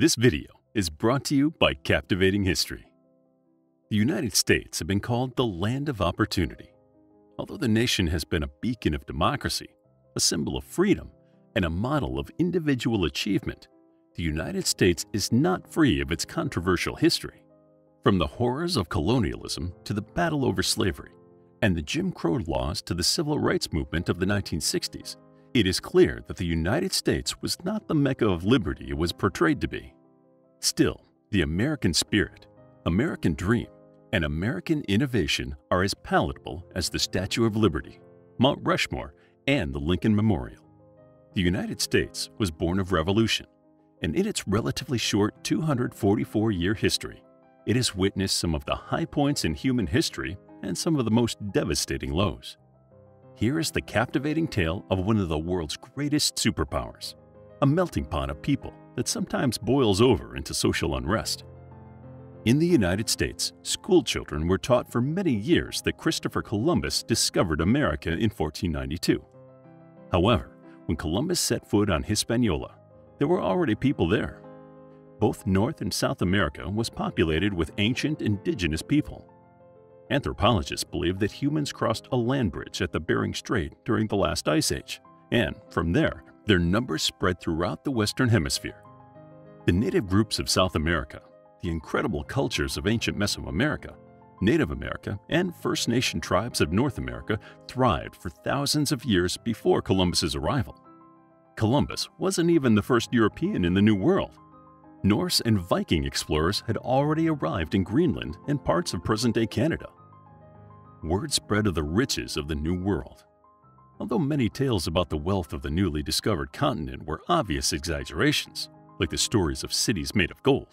This video is brought to you by Captivating History. The United States have been called the land of opportunity. Although the nation has been a beacon of democracy, a symbol of freedom, and a model of individual achievement, the United States is not free of its controversial history. From the horrors of colonialism to the battle over slavery, and the Jim Crow laws to the civil rights movement of the 1960s, it is clear that the United States was not the Mecca of liberty it was portrayed to be. Still, the American spirit, American dream, and American innovation are as palatable as the Statue of Liberty, Mount Rushmore, and the Lincoln Memorial. The United States was born of revolution, and in its relatively short 244-year history, it has witnessed some of the high points in human history and some of the most devastating lows. Here is the captivating tale of one of the world's greatest superpowers, a melting pot of people that sometimes boils over into social unrest. In the United States, school children were taught for many years that Christopher Columbus discovered America in 1492. However, when Columbus set foot on Hispaniola, there were already people there. Both North and South America was populated with ancient indigenous people. Anthropologists believe that humans crossed a land bridge at the Bering Strait during the last ice age, and from there, their numbers spread throughout the Western Hemisphere. The native groups of South America, the incredible cultures of ancient Mesoamerica, Native America, and First Nation tribes of North America thrived for thousands of years before Columbus's arrival. Columbus wasn't even the first European in the New World. Norse and Viking explorers had already arrived in Greenland and parts of present-day Canada. Word spread of the riches of the New World. Although many tales about the wealth of the newly discovered continent were obvious exaggerations, like the stories of cities made of gold,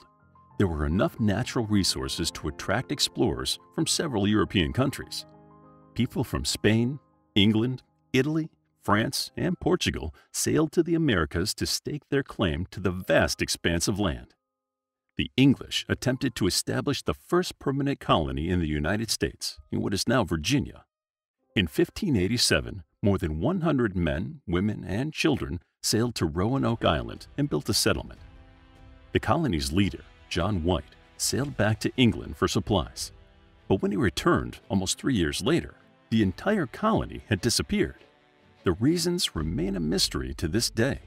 there were enough natural resources to attract explorers from several European countries. People from Spain, England, Italy, France, and Portugal sailed to the Americas to stake their claim to the vast expanse of land. The English attempted to establish the first permanent colony in the United States in what is now Virginia. In 1587, more than 100 men, women, and children sailed to Roanoke Island and built a settlement. The colony's leader, John White, sailed back to England for supplies. But when he returned almost 3 years later, the entire colony had disappeared. The reasons remain a mystery to this day.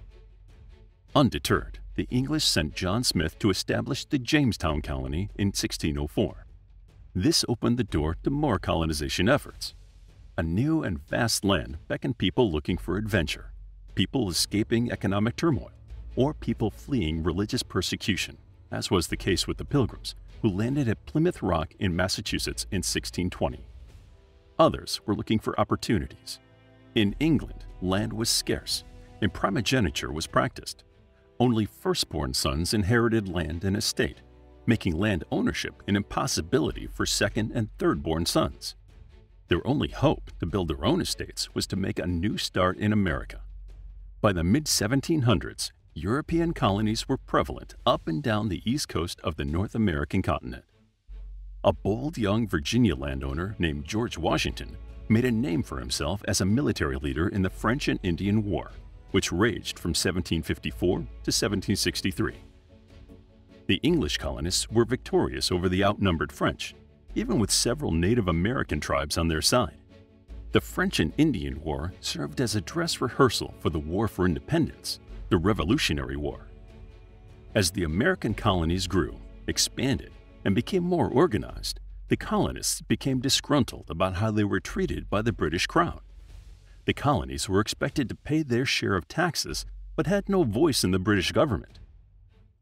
Undeterred, the English sent John Smith to establish the Jamestown colony in 1604. This opened the door to more colonization efforts. A new and vast land beckoned people looking for adventure, people escaping economic turmoil, or people fleeing religious persecution, as was the case with the Pilgrims, who landed at Plymouth Rock in Massachusetts in 1620. Others were looking for opportunities. In England, land was scarce, and primogeniture was practiced. Only firstborn sons inherited land and estate, making land ownership an impossibility for second and thirdborn sons. Their only hope to build their own estates was to make a new start in America. By the mid-1700s, European colonies were prevalent up and down the east coast of the North American continent. A bold young Virginia landowner named George Washington made a name for himself as a military leader in the French and Indian War, which raged from 1754 to 1763. The English colonists were victorious over the outnumbered French, even with several Native American tribes on their side. The French and Indian War served as a dress rehearsal for the War for Independence, the Revolutionary War. As the American colonies grew, expanded, and became more organized, the colonists became disgruntled about how they were treated by the British crown. The colonies were expected to pay their share of taxes but had no voice in the British government.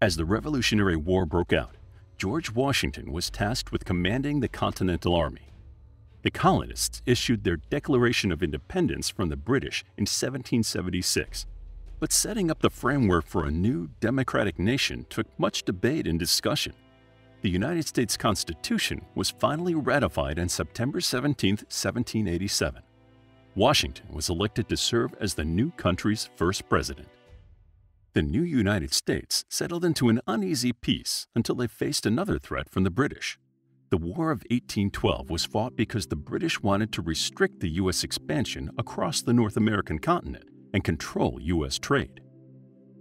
As the Revolutionary War broke out, George Washington was tasked with commanding the Continental Army. The colonists issued their Declaration of Independence from the British in 1776, but setting up the framework for a new democratic nation took much debate and discussion. The United States Constitution was finally ratified on September 17, 1787. Washington was elected to serve as the new country's first president. The new United States settled into an uneasy peace until they faced another threat from the British. The War of 1812 was fought because the British wanted to restrict the U.S. expansion across the North American continent and control U.S. trade.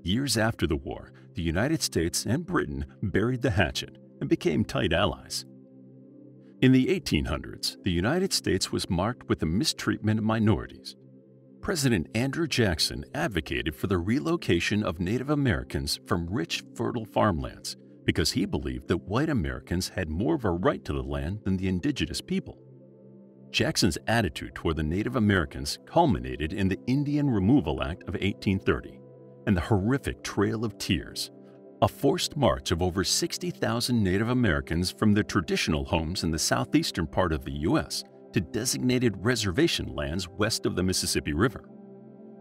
Years after the war, the United States and Britain buried the hatchet and became tight allies. In the 1800s, the United States was marked with the mistreatment of minorities. President Andrew Jackson advocated for the relocation of Native Americans from rich, fertile farmlands because he believed that white Americans had more of a right to the land than the indigenous people. Jackson's attitude toward the Native Americans culminated in the Indian Removal Act of 1830 and the horrific Trail of Tears, a forced march of over 60,000 Native Americans from their traditional homes in the southeastern part of the U.S. to designated reservation lands west of the Mississippi River.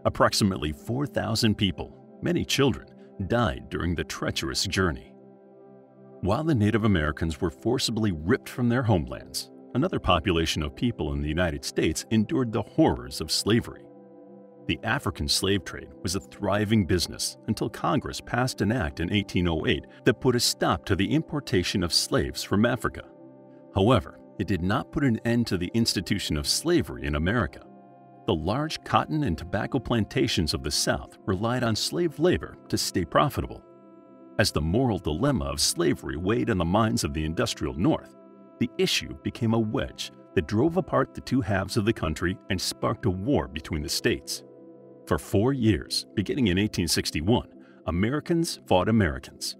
Approximately 4,000 people, many children, died during the treacherous journey. While the Native Americans were forcibly ripped from their homelands, another population of people in the United States endured the horrors of slavery. The African slave trade was a thriving business until Congress passed an act in 1808 that put a stop to the importation of slaves from Africa. However, it did not put an end to the institution of slavery in America. The large cotton and tobacco plantations of the South relied on slave labor to stay profitable. As the moral dilemma of slavery weighed on the minds of the industrial North, the issue became a wedge that drove apart the two halves of the country and sparked a war between the states. For 4 years, beginning in 1861, Americans fought Americans.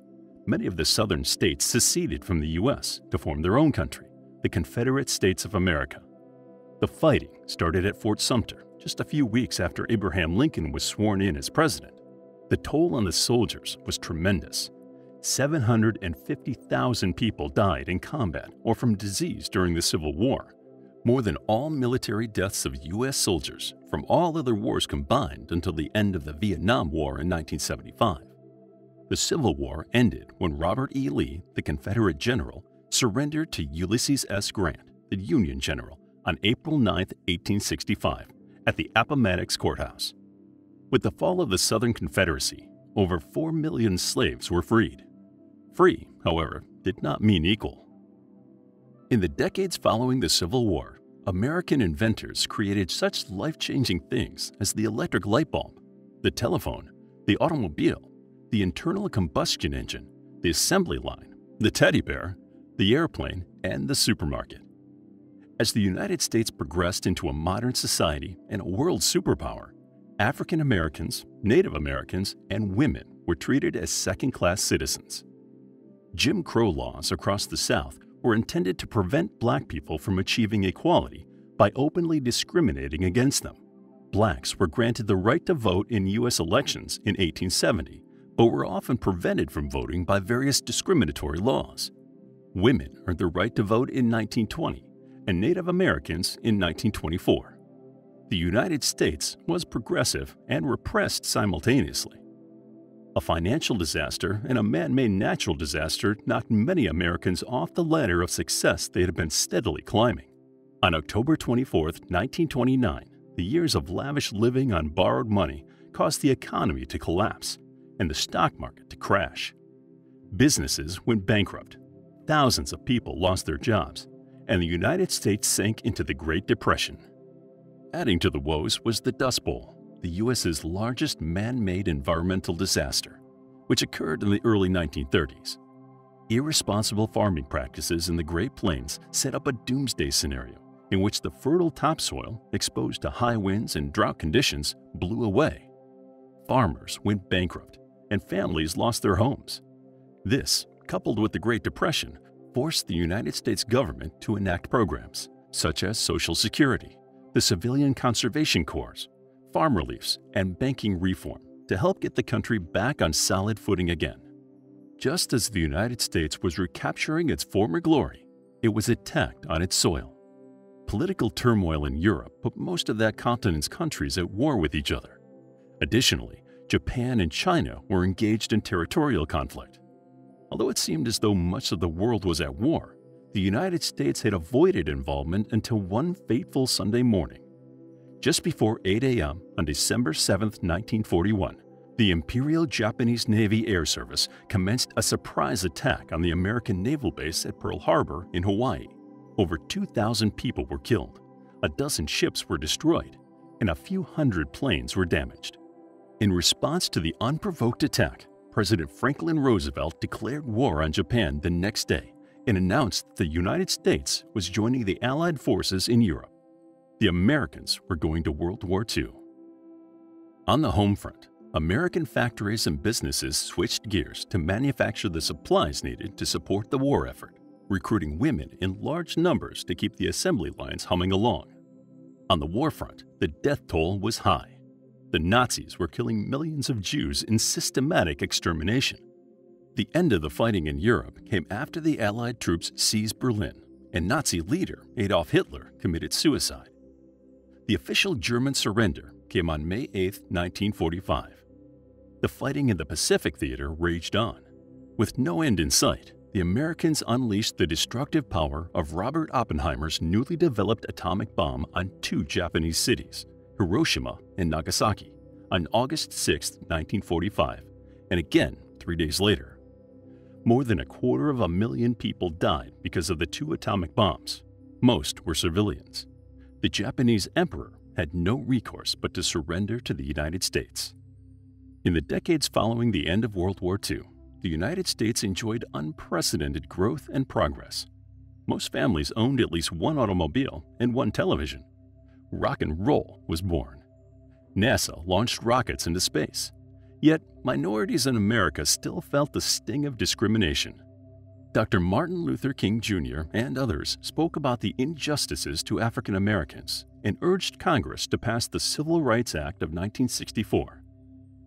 Many of the southern states seceded from the U.S. to form their own country, the Confederate States of America. The fighting started at Fort Sumter just a few weeks after Abraham Lincoln was sworn in as president. The toll on the soldiers was tremendous. 750,000 people died in combat or from disease during the Civil War, more than all military deaths of U.S. soldiers from all other wars combined until the end of the Vietnam War in 1975. The Civil War ended when Robert E. Lee, the Confederate general, surrendered to Ulysses S. Grant, the Union general, on April 9, 1865, at the Appomattox Courthouse. With the fall of the Southern Confederacy, over 4 million slaves were freed. Free, however, did not mean equal. In the decades following the Civil War, American inventors created such life-changing things as the electric light bulb, the telephone, the automobile, the internal combustion engine, the assembly line, the teddy bear, the airplane, and the supermarket. As the United States progressed into a modern society and a world superpower, African Americans, Native Americans, and women were treated as second-class citizens. Jim Crow laws across the South were intended to prevent black people from achieving equality by openly discriminating against them. Blacks were granted the right to vote in U.S. elections in 1870, but were often prevented from voting by various discriminatory laws. Women earned the right to vote in 1920, and Native Americans in 1924. The United States was progressive and repressed simultaneously. A financial disaster and a man-made natural disaster knocked many Americans off the ladder of success they had been steadily climbing. On October 24, 1929, the years of lavish living on borrowed money caused the economy to collapse and the stock market to crash. Businesses went bankrupt, thousands of people lost their jobs, and the United States sank into the Great Depression. Adding to the woes was the Dust Bowl, the U.S.'s largest man-made environmental disaster, which occurred in the early 1930s. Irresponsible farming practices in the Great Plains set up a doomsday scenario in which the fertile topsoil, exposed to high winds and drought conditions, blew away. Farmers went bankrupt, and families lost their homes. This, coupled with the Great Depression, forced the United States government to enact programs such as Social Security, the Civilian Conservation Corps, farm reliefs, and banking reform to help get the country back on solid footing again. Just as the United States was recapturing its former glory, it was attacked on its soil. Political turmoil in Europe put most of that continent's countries at war with each other. Additionally, Japan and China were engaged in territorial conflict. Although it seemed as though much of the world was at war, the United States had avoided involvement until one fateful Sunday morning. Just before 8 a.m. on December 7, 1941, the Imperial Japanese Navy Air Service commenced a surprise attack on the American naval base at Pearl Harbor in Hawaii. Over 2,000 people were killed, a dozen ships were destroyed, and a few hundred planes were damaged. In response to the unprovoked attack, President Franklin Roosevelt declared war on Japan the next day and announced that the United States was joining the Allied forces in Europe. The Americans were going to World War II. On the home front, American factories and businesses switched gears to manufacture the supplies needed to support the war effort, recruiting women in large numbers to keep the assembly lines humming along. On the war front, the death toll was high. The Nazis were killing millions of Jews in systematic extermination. The end of the fighting in Europe came after the Allied troops seized Berlin, and Nazi leader Adolf Hitler committed suicide. The official German surrender came on May 8, 1945. The fighting in the Pacific Theater raged on. With no end in sight, the Americans unleashed the destructive power of Robert Oppenheimer's newly developed atomic bomb on two Japanese cities, Hiroshima and Nagasaki, on August 6, 1945, and again 3 days later. More than 250,000 people died because of the two atomic bombs. Most were civilians. The Japanese emperor had no recourse but to surrender to the United States. In the decades following the end of World War II, the United States enjoyed unprecedented growth and progress. Most families owned at least one automobile and one television. Rock and roll was born. NASA launched rockets into space. Yet, minorities in America still felt the sting of discrimination. Dr. Martin Luther King Jr. and others spoke about the injustices to African Americans and urged Congress to pass the Civil Rights Act of 1964.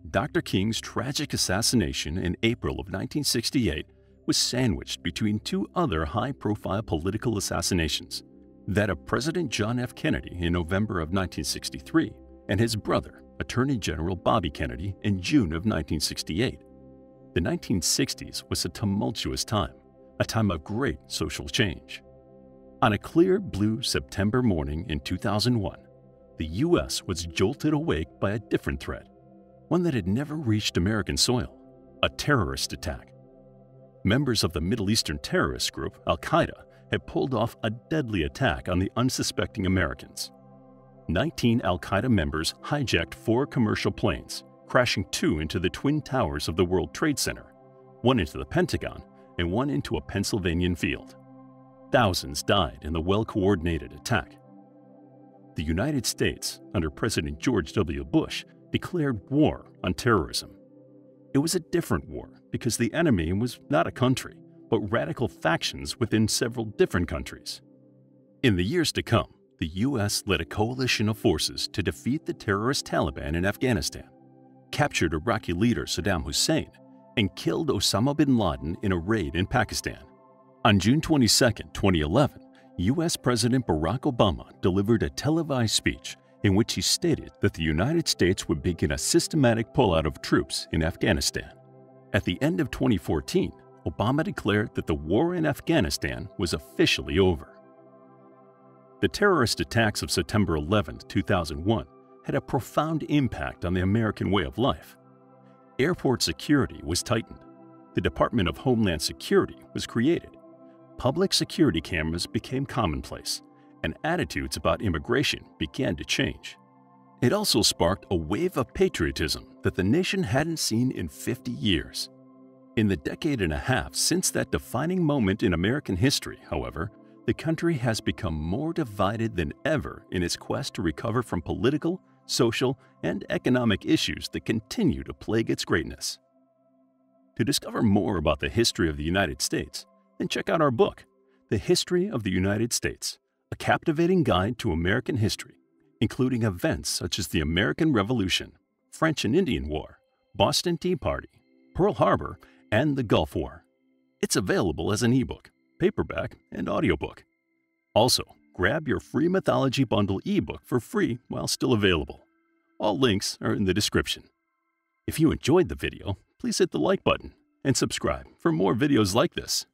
Dr. King's tragic assassination in April of 1968 was sandwiched between two other high-profile political assassinations, that of President John F. Kennedy in November of 1963 and his brother, Attorney General Bobby Kennedy, in June of 1968. The 1960s was a tumultuous time, a time of great social change. On a clear blue September morning in 2001, the U.S. was jolted awake by a different threat, one that had never reached American soil, a terrorist attack. Members of the Middle Eastern terrorist group Al-Qaeda had pulled off a deadly attack on the unsuspecting Americans. 19 Al-Qaeda members hijacked 4 commercial planes, crashing 2 into the Twin Towers of the World Trade Center, 1 into the Pentagon, and 1 into a Pennsylvania field. Thousands died in the well-coordinated attack. The United States, under President George W. Bush, declared war on terrorism. It was a different war because the enemy was not a country, but radical factions within several different countries. In the years to come, the U.S. led a coalition of forces to defeat the terrorist Taliban in Afghanistan, captured Iraqi leader Saddam Hussein, and killed Osama bin Laden in a raid in Pakistan. On June 22, 2011, U.S. President Barack Obama delivered a televised speech in which he stated that the United States would begin a systematic pullout of troops in Afghanistan. At the end of 2014, Obama declared that the war in Afghanistan was officially over. The terrorist attacks of September 11, 2001 had a profound impact on the American way of life. Airport security was tightened. The Department of Homeland Security was created. Public security cameras became commonplace, and attitudes about immigration began to change. It also sparked a wave of patriotism that the nation hadn't seen in 50 years. In the decade and a half since that defining moment in American history, however, the country has become more divided than ever in its quest to recover from political, social, and economic issues that continue to plague its greatness. To discover more about the history of the United States, then check out our book, The History of the United States, a captivating guide to American history, including events such as the American Revolution, French and Indian War, Boston Tea Party, Pearl Harbor, and the Gulf War. It's available as an ebook, paperback, and audiobook. Also, grab your free Mythology Bundle ebook for free while still available. All links are in the description. If you enjoyed the video, please hit the like button and subscribe for more videos like this.